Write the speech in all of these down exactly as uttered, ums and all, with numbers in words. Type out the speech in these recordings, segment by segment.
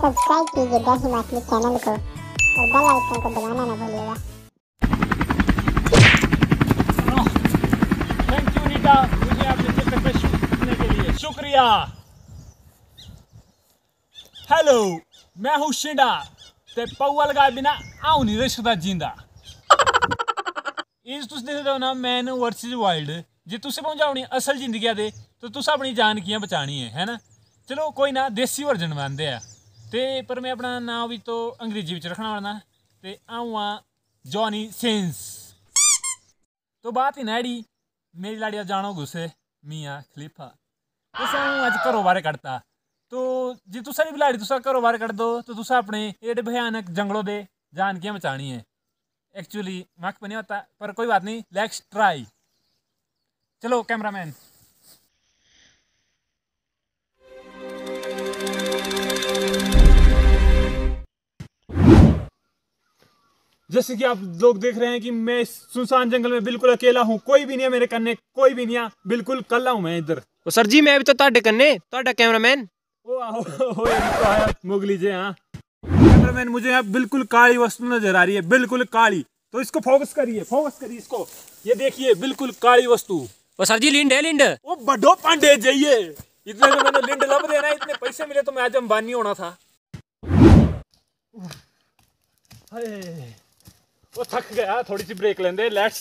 Subscribe कीजिए the Himachali channel को और बेल आइकन को दबाना ना भूलिएगा। थैंक यू रीटा, मुझे आपके चित्र पे शूट करने के लिए शुक्रिया। हेलो, मैं हूँ शिंडा ते पौल गा बिना आऊ नहीं रह सकता जींदा। इस तुस दिखदे हो ना मैन वर्सेस वाइल्ड, जे तुसें पहुंचानी असल जिंदगी दे तो तुस अपनी जान कियां बचानी है, है ना। चलो कोई ना, देसी वर्जन बनांदे आ ते, पर मैं अपना नाम भी तो अंग्रेजी विच रखना होना ते आऊँ जॉनी सेंस। तो बात ही नैडी मेरी लाड़िया जानो गुस्से मियाँ खलीफा तुस आऊँ अज घरों बाहर कड़ता। तो जे तुसा भी लाड़ी तुसा घरों बाहर कट दो तो तुसा अपने एडे भयानक जंगलों दे जान कियां बचानी है। एक्चुअली मक पर नहीं होता, पर कोई बात नहीं, लेट्स ट्राई। चलो कैमरामैन। जैसे कि आप लोग देख रहे हैं कि मैं सुनसान जंगल में बिल्कुल अकेला हूँ, कोई भी नहीं है मेरे कन्ने, कोई भी नहीं है, बिल्कुल कला हूँ मैं इधर। ओ सर जी, मैं भी तो ताड़े कन्ने ताड़ा कैमरामैन। ओ आहो हो आया मुगली जी। हाँ कैमरामैन, मुझे यहाँ बिल्कुल काली वस्तु नजर आ रही है, बिल्कुल काली, तो इसको फोकस करिए, फोकस करिए इसको। ये देखिए बिल्कुल काली वस्तु। ओ सर जी लिंड है, लिंड। ओ बड़ो पांडे जाइए, इतने तो मैंने लिंड लब देना, इतने पैसे मिले तो मैं आज अंबानी होना था। वो थक गया, थोड़ी सी ब्रेक लेंगे, लेट्स।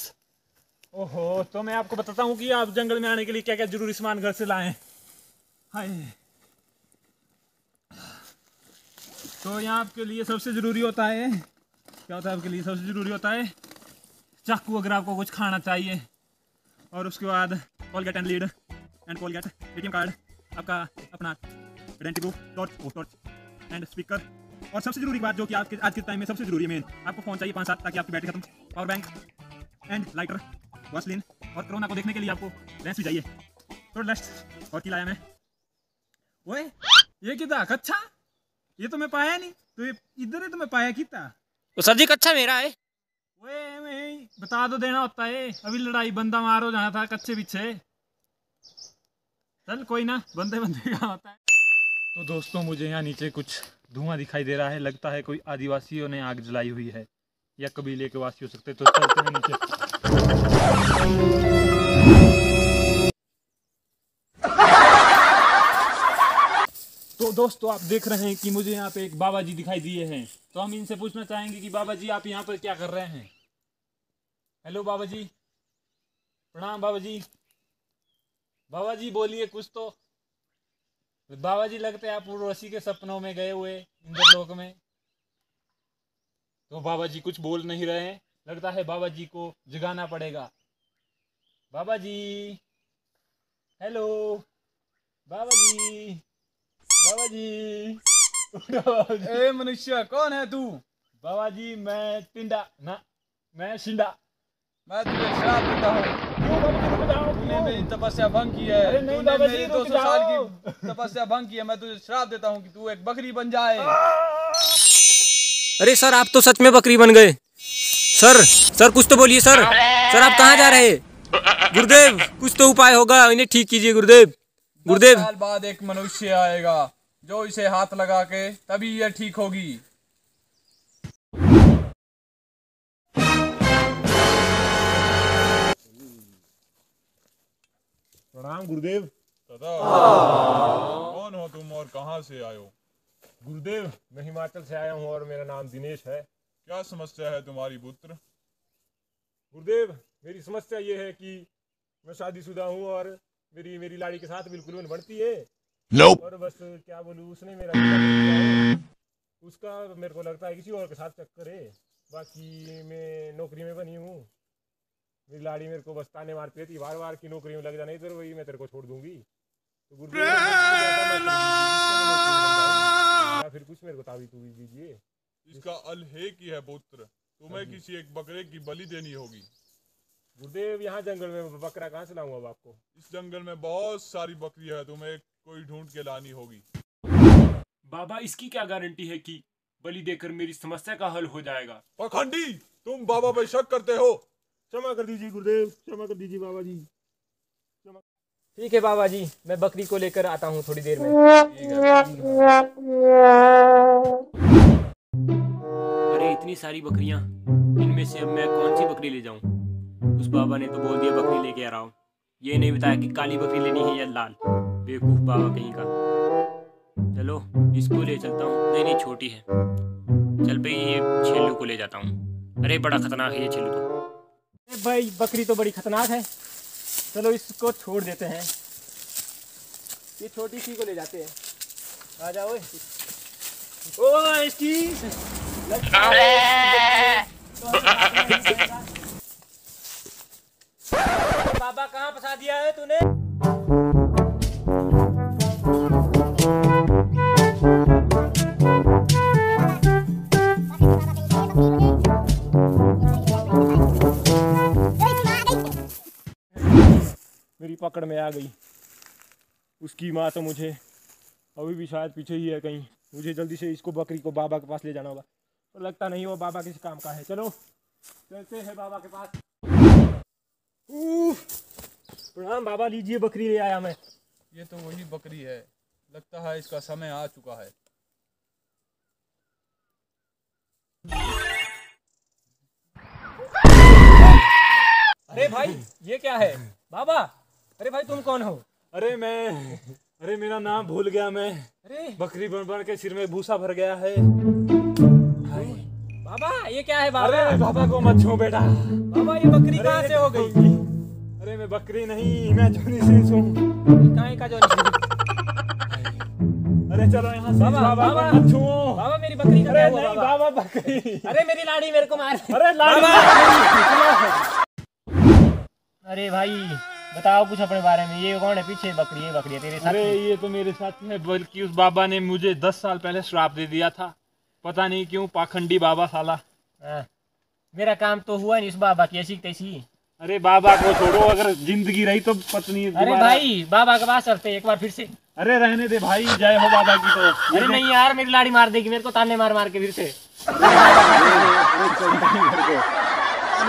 ओहो, तो मैं आपको बताता हूँ कि आप जंगल में आने के लिए क्या क्या जरूरी सामान घर से लाएं। हाय, तो यहाँ आपके लिए सबसे ज़रूरी होता है क्या होता है आपके लिए सबसे ज़रूरी होता है चाकू, अगर आपको कुछ खाना चाहिए। और उसके बाद Colgate and lead and Colgate, ATM card, आपका अपना identity proof, torch torch and speaker. और सबसे जरूरी बात जो कि आज के आज के टाइम में सबसे जरूरी है मेन, आपको फोन चाहिए पाँच सात, ताकि आपकी बैटरी खत्म, power bank and lighter, Vaseline. और कोरोना को देखने के लिए आपको लेंस भी चाहिए। तो लेट्स, और की लाया मैं। ओए ये किता कच्छा, ये तो मैं पाया नहीं, तो ये इधर है, तो मैं पाया किता। तो सर जी कच्छा मेरा है। ओए मैं बता दो देना होता है, अभी लड़ाई बंदा मारो जाना था कच्चे पीछे। चल कोई ना, बंदे बंदे का होता है। तो दोस्तों मुझे यहाँ नीचे कुछ धुआं दिखाई दे रहा है, लगता है कोई आदिवासियों ने आग जलाई हुई है या कबीले के वासी हो सकते हैं। तो चलते हैं नीचे। तो दोस्तों आप देख रहे हैं कि मुझे यहाँ पे एक बाबा जी दिखाई दिए हैं, तो हम इनसे पूछना चाहेंगे कि बाबा जी आप यहाँ पर क्या कर रहे हैं। हेलो बाबा जी, प्रणाम बाबा जी। बाबा जी बोलिए कुछ तो। बाबा जी लगते हैं आप उर्वशी के सपनों में गए हुए इंद्रलोक में। तो बाबा जी कुछ बोल नहीं रहे, लगता है बाबा जी को जगाना पड़ेगा। बाबा जी, हेलो बाबा जी, बाबा जी। ए मनुष्य कौन है तू? बाबा जी मैं टिंडा ना, मैं शिंडा, मैं तुझे श्राप देता हूँ, तूने मेरी तपस्या भंग की है, तूने मेरी दो सौ साल की तपस्या भंग की है, मैं तुझे श्राप देता हूँ कि तू एक बकरी बन जाए। अरे सर आप तो सच में बकरी बन गए। सर सर कुछ तो बोलिए सर। सर आप कहाँ जा रहे हैं? गुरुदेव कुछ तो उपाय होगा, इन्हें ठीक कीजिए गुरुदेव। गुरुदेव साल बाद एक मनुष्य आएगा जो इसे हाथ लगा के तभी यह ठीक होगी। प्रणाम गुरुदेव। कौन हो तुम और कहां से आए हो? गुरुदेव मैं हिमाचल से आया हूं और मेरा नाम दिनेश है। क्या समस्या है तुम्हारी पुत्र? गुरुदेव मेरी समस्या ये है कि मैं शादीशुदा हूं और मेरी मेरी लाड़ी के साथ बिल्कुल मन बढ़ती है। nope. और बस क्या बोलूं, उसने मेरा उसका मेरे को लगता है किसी और के साथ चक्कर है। बाकी मैं नौकरी में बनी हूँ, मेरी लाड़ी मेरे को बस ताने मारती रहती, बार बार की नौकरी में लग जाना, इधर वही मैं तेरे को छोड़ दूंगी। तो गुरुदेव या फिर कुछ मेरे को ताबीज तूबीज दीजिए। इसका अल है कि है पुत्र, तुम्हें किसी एक बकरे की बलि देनी होगी। गुरुदेव यहाँ जंगल में बकरा कहाँ से लाऊंगा अब आपको? इस जंगल में बहुत सारी बकरी है, तुम्हें कोई ढूंढ के लानी होगी। बाबा इसकी क्या गारंटी है कि बलि देकर मेरी समस्या का हल हो जाएगा? पखंडी तुम बाबा पे शक करते हो। क्षमा कर दीजिए गुरुदेव, क्षमा कर दीजिए बाबा जी। ठीक है बाबा जी, मैं बकरी को लेकर आता हूँ थोड़ी देर में। इतनी सारी बकरियां, इनमें से अब मैं कौन सी बकरी ले जाऊं? उस बाबा ने तो बोल दिया बकरी लेके आ रहा हूं, ये नहीं बताया कि काली बकरी लेनी है या लाल। बेवकूफ बाबा कहीं का। चलो इसको ले चलता हूँ, नहीं नहीं छोटी है, चल भाई ये छेलू को ले जाता हूँ। अरे बड़ा खतरनाक है ये छेलू तो। अरे भाई बकरी तो बड़ी खतरनाक है, चलो इसको छोड़ देते हैं, ये छोटी सी को ले जाते हैं। आ जाओ बाबा, कहाँ फंसा दिया है तूने? मेरी पकड़ में आ गई, उसकी माँ तो मुझे अभी भी शायद पीछे ही है कहीं। मुझे जल्दी से इसको बकरी को बाबा के पास ले जाना होगा, तो लगता नहीं वो बाबा किसी काम का है। चलो चलते हैं बाबा के पास। प्रणाम बाबा, लीजिए बकरी ले आया मैं। ये तो वही बकरी है, लगता है इसका समय आ चुका है। अरे भाई ये क्या है बाबा? अरे भाई तुम कौन हो? अरे मैं, अरे मेरा नाम भूल गया मैं। अरे बकरी बन बन के सिर में भूसा भर गया है। बाबा ये क्या है बाबा? अरे बाबा को मत छू बेटा। बाबा ये बकरी कहाँ से हो गई? अरे मैं बकरी नहीं, मैं जोनी सिंह हूँ। कहाँ का जोनी सिंह? अरे चलो यहाँ से। बाबा बाबा छू, बाबा मेरी बकरी का क्या हुआ? बाबा बकरी, अरे मेरी लाड़ी मेरे को मार। अरे लाड़ी, अरे भाई बताओ कुछ अपने बारे में, ये कौन है पीछे? बकरी है, बकरी है तेरे साथ? अरे ये तो मेरे साथी है, बल्कि उस बाबा ने मुझे दस साल पहले श्राप दे दिया था, पता नहीं क्यों। पाखंडी बाबा साला। आ, मेरा काम तो हुआ नहीं उस बाबा की ऐसी तैसी। अरे बाबा को छोड़ो, अगर जिंदगी रही तो पत्नी। अरे भाई बाबा के पास चलते एक बार फिर से। अरे रहने दे भाई, जय हो बाबा की तो। अरे नहीं यार मेरी लाड़ी मार देगी मेरे को, ताने मार मार के फिर से। चलो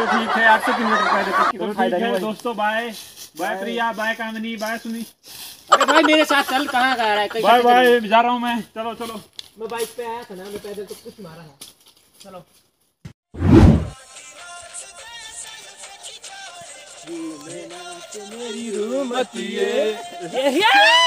ठीक है, आपसे कितना दोस्तों, bye bye Priya, bye Kamini, bye Suni. अरे भाई मेरे साथ चल, कहाँ जा रहा है? बाय बाय जा रहा हूँ मैं, चलो चलो। मैं बाइक पे आया था ना, मैं पैदल तो कुछ मारा है। चलो मेरी रूमती है।